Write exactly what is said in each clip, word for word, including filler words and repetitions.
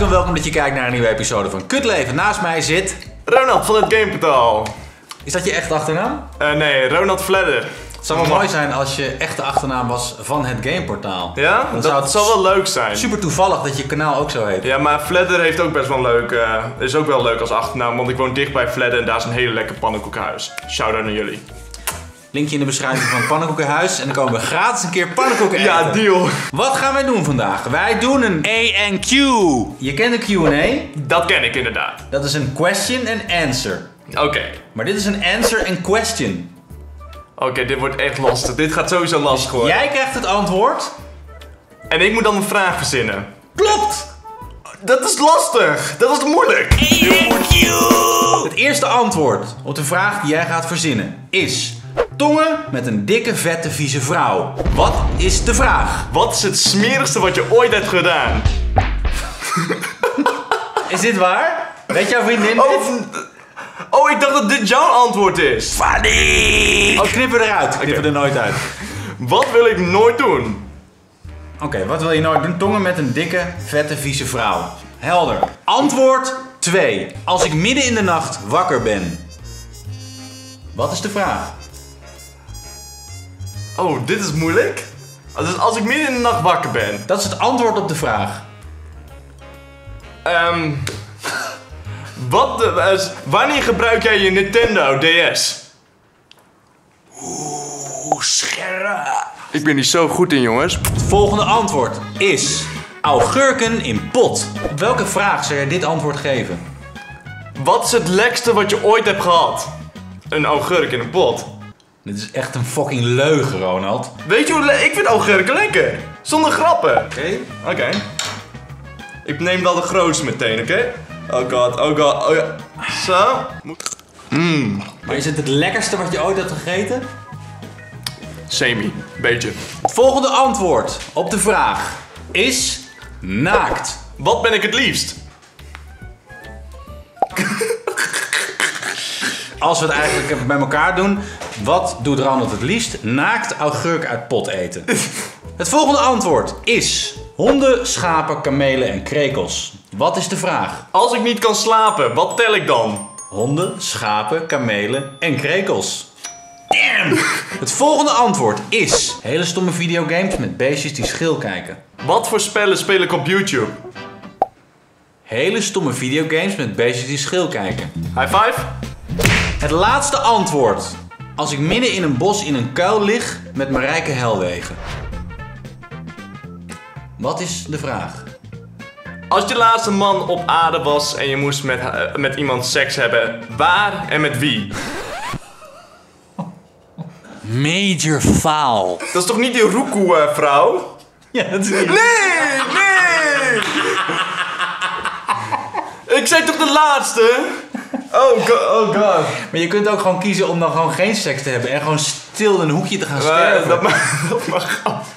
leuk en welkom dat je kijkt naar een nieuwe episode van Kutleven. Naast mij zit... Ronald van het Game Portaal. Is dat je echte achternaam? Uh, nee, Ronald Vledder. Het zou wel mooi zijn als je echte achternaam was van het Game Portaal. Ja, dan dat zou het zal wel leuk zijn. Super toevallig dat je kanaal ook zo heet. Ja, maar Vledder heeft ook best wel leuk, uh, is ook wel leuk als achternaam, want ik woon dicht bij Vledder en daar is een hele lekker pannenkoekenhuis. Shout-out naar jullie. Linkje in de beschrijving van het pannenkoekenhuis en dan komen we gratis een keer pannenkoeken eten. Ja, deal. Wat gaan wij doen vandaag? Wij doen een A en Q. Je kent de Q en A? Dat ken ik inderdaad. Dat is een question and answer. Oké. Okay. Maar dit is een answer and question. Oké, okay, dit wordt echt lastig. Dit gaat sowieso lastig worden. Jij krijgt het antwoord. En ik moet dan een vraag verzinnen. Klopt! Dat is lastig. Dat is moeilijk. A en Q! Het eerste antwoord op de vraag die jij gaat verzinnen is... Tongen met een dikke, vette, vieze vrouw. Wat is de vraag? Wat is het smerigste wat je ooit hebt gedaan? Is dit waar? Weet jouw vriendin oh, dit? Oh, ik dacht dat dit jouw antwoord is. Funny! Oh, knippen eruit. Knippen okay. er nooit uit. Wat wil ik nooit doen? Oké, okay, wat wil je nooit doen? Tongen met een dikke, vette, vieze vrouw. Helder. Antwoord twee. Als ik midden in de nacht wakker ben. Wat is de vraag? Oh, dit is moeilijk. Dus als ik midden in de nacht wakker ben. Dat is het antwoord op de vraag. Ehm... Um, wat de... Uh, wanneer gebruik jij je Nintendo D S? Oeh, scherp. Ik ben niet zo goed in, jongens. Het volgende antwoord is... Augurken in pot. Op welke vraag zou jij dit antwoord geven? Wat is het lekkerste wat je ooit hebt gehad? Een augurk in een pot. Dit is echt een fucking leugen, Ronald. Weet je hoe ik vind augurken lekker? Zonder grappen. Oké. Okay. Oké. Okay. Ik neem wel de grootste meteen, oké? Okay? Oh god, oh god, oh ja. Zo. Mm. Maar is het het lekkerste wat je ooit hebt gegeten? Semi, beetje. Het volgende antwoord op de vraag is naakt. Wat ben ik het liefst? Als we het eigenlijk even bij elkaar doen, wat doet Ronald het liefst? Naakt augurk uit pot eten. Het volgende antwoord is honden, schapen, kamelen en krekels. Wat is de vraag? Als ik niet kan slapen, wat tel ik dan? Honden, schapen, kamelen en krekels. Damn! Het volgende antwoord is hele stomme videogames met beestjes die schil kijken. Wat voor spellen speel ik op YouTube? Hele stomme videogames met beestjes die schil kijken. High five! Het laatste antwoord. Als ik midden in een bos in een kuil lig met Marijke Helwegen. Wat is de vraag? Als je laatste man op aarde was en je moest met, uh, met iemand seks hebben, waar en met wie? Major faal. Dat is toch niet die Roekoe-vrouw? Uh, ja, dat is niet. Nee, nee! Ik zei toch de laatste? Oh god, oh god. Maar je kunt ook gewoon kiezen om dan gewoon geen seks te hebben en gewoon stil in een hoekje te gaan sterven. Uh, dat mag, dat mag af.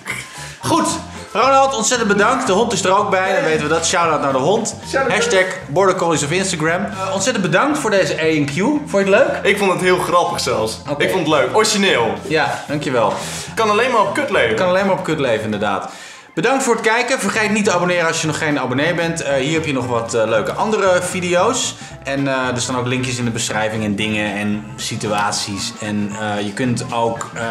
Goed, Ronald, ontzettend bedankt. De hond is er ook bij, dan weten we dat. Shout-out naar de hond. Hashtag Border Collies op Instagram. Uh, ontzettend bedankt voor deze A en Q. Vond je het leuk? Ik vond het heel grappig zelfs. Okay. Ik vond het leuk. Origineel. Ja, dankjewel. Kan alleen maar op kut leven. Kan alleen maar op kut leven, inderdaad. Bedankt voor het kijken. Vergeet niet te abonneren als je nog geen abonnee bent. Uh, hier heb je nog wat uh, leuke andere video's. En uh, er staan ook linkjes in de beschrijving en dingen en situaties. En uh, je kunt ook uh,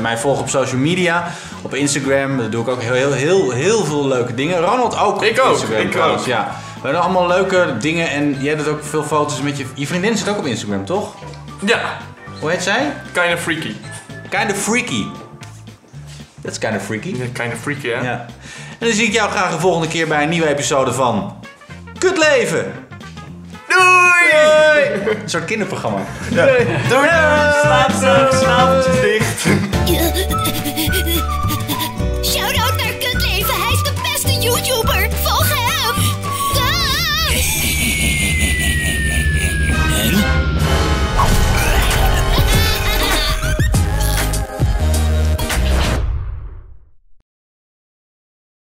mij volgen op social media. Op Instagram, daar doe ik ook heel, heel, heel, heel veel leuke dingen. Ronald ook. Ik op ook. Instagram, ik ook. Ja. We hebben allemaal leuke dingen en jij doet ook veel foto's met je... Je vriendin zit ook op Instagram, toch? Ja. Hoe heet zij? Kinda Freaky. Kinda Freaky. Dat is kinda freaky. Ja, kinda freaky, hè? Ja. En dan zie ik jou graag de volgende keer bij een nieuwe episode van... Kutleven! Doei! Doei! Een soort kinderprogramma. Ja. Doei! Doei! Slaap, slaap, slaap, dicht.